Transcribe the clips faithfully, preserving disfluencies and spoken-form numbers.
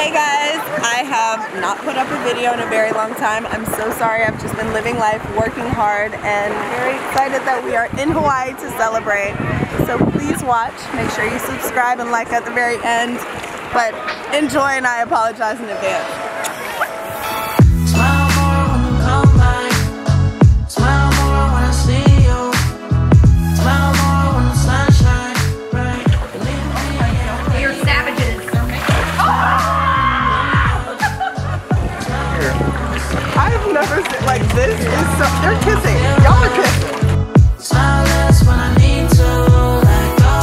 Hey guys, I have not put up a video in a very long time. I'm so sorry. I've just been living life, working hard, and very excited that we are in Hawaii to celebrate. So please watch, make sure you subscribe and like at the very end, but enjoy, and I apologize in advance. I've never seen, like, this is so, they're kissing, y'all are kissing. Silence when I need to let go,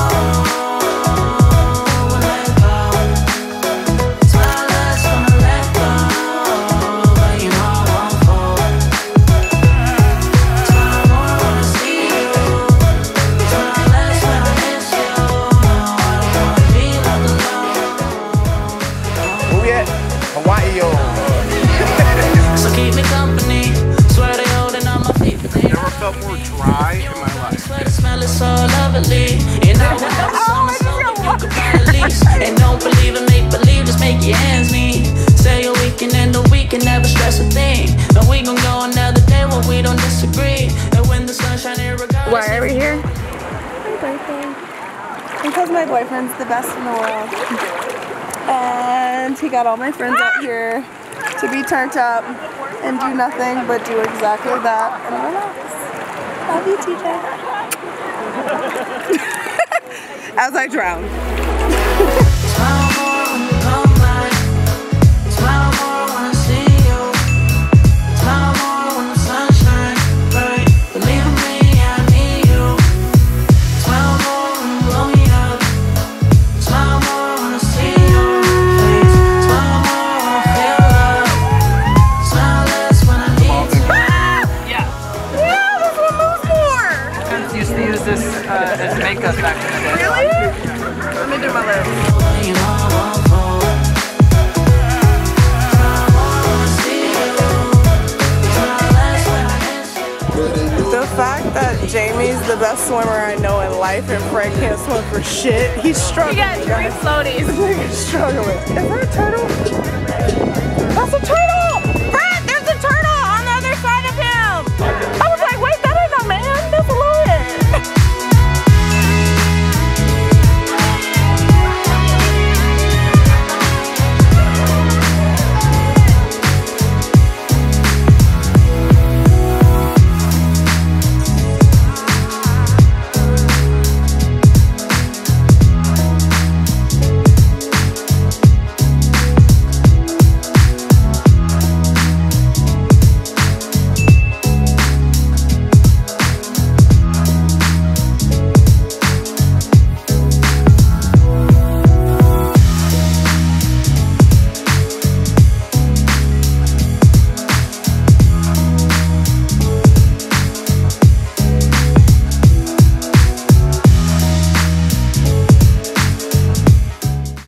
let go. Silence when I let go, but you know I won't fall. I don't wanna see you. Silence when I miss you, nobody wanna be left alone. Where we at? Hawaii, yo. So keep me company, swear they holding on my feet. Never felt more dry in my life. Swear the smell is so lovely. And I want to summer so can. And don't believe in make believe, just make your hands meet. Say you're weak and end the week and never stress a thing. But we gon' go another day when we don't disagree. And when the sunshine here regardless. Why are we here? My boyfriend. Because my boyfriend's the best in the world. And he got all my friends out here to be turned up and do nothing but do exactly that and relax. Love you, T J. As I drown. This uh, this makeup back in the day. Really? Let me do my lips. The fact that Jamie's the best swimmer I know in life and Frank can't swim for shit, he's struggling. He got three floaties. He's struggling. Is there a time